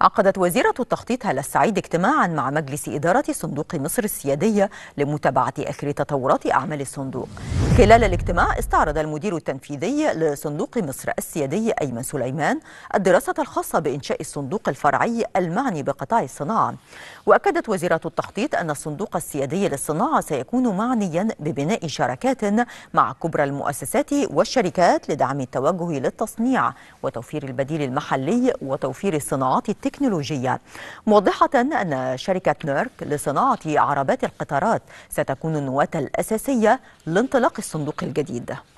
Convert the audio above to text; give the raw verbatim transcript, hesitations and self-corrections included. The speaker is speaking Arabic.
عقدت وزيرة التخطيط هالة السعيد اجتماعا مع مجلس إدارة صندوق مصر السيادية لمتابعة آخر تطورات أعمال الصندوق. خلال الاجتماع استعرض المدير التنفيذي لصندوق مصر السيادية أيمن سليمان الدراسة الخاصة بإنشاء الصندوق الفرعي المعني بقطاع الصناعة. وأكدت وزيرة التخطيط أن الصندوق السيادي للصناعة سيكون معنيا ببناء شراكات مع كبرى المؤسسات والشركات لدعم التوجه للتصنيع وتوفير البديل المحلي وتوفير الصناعات التكنولوجية، موضحة أن شركة نيرك لصناعة عربات القطارات ستكون النواة الأساسية لانطلاق الصندوق الجديد.